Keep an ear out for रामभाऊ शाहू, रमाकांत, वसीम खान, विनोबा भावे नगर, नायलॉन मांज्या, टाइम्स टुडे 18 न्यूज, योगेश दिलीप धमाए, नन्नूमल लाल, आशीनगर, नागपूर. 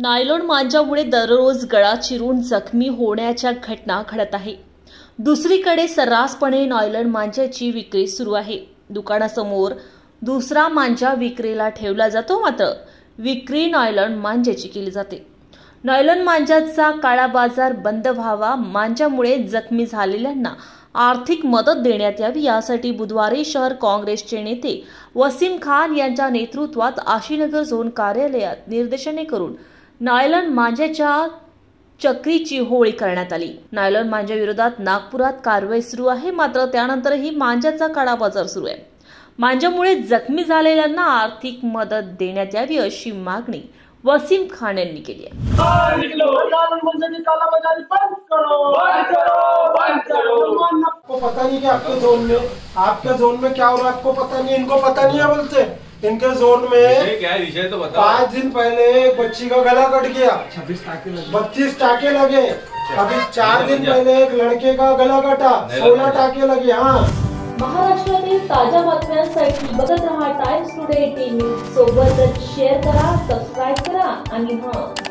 Nylon मांजामुळे दररोज गळा चिरून जखमी होण्याच्या घटना घडत आहे। दुसरीकडे सर्रासपणे नायलॉन मांजाची विक्री सुरू आहे। दुकानासमोर दुसरा मांजा विक्रीला ठेवला जातो, मात्र विक्री नायलॉन मांजाची केली जाते। नायलॉन मांजाचा काळा बाजार बंद व्हावा, मांजामुळे जखमी झालेल्यांना आर्थिक मदत देण्यात यावी यासाठी बुधवारी शहर काँग्रेसचे नेते वसीम खान यांच्या नेतृत्वात आशीनगर झोन कार्यालयात निर्देशने करून नायलॉन मांजाच्या चक्रीची होळी करण्यात आली। नायलॉन मांजा विरोधात नागपुरात कारवाई सुरू आहे, मात्र त्यानंतरही मांजाचा काळा बाजार सुरू आहे। मांजामुळे जखमी झालेल्यांना आर्थिक मदत देण्यात यावी अशी मागणी वसीम खान यांनी केली आहे। आपको पता नहीं कि आपके जोन में क्या हो रहा है, आपको पता नहीं, इनको पता नहीं है बोलते। इनके जोन में क्या विषय तो बताओ। 5 दिन पहले एक बच्ची का गला कट गया, 25 टाके लगे। अभी 4 दिन पहले एक लड़के का गला कटा, 16 टाके लगे। हाँ, महाराष्ट्रातील ताज्या बातम्यांसाठी बघत रहा टाइम्स टुडे 18 न्यूज। सोबतच शेअर करा, सबस्क्राईब करा आणि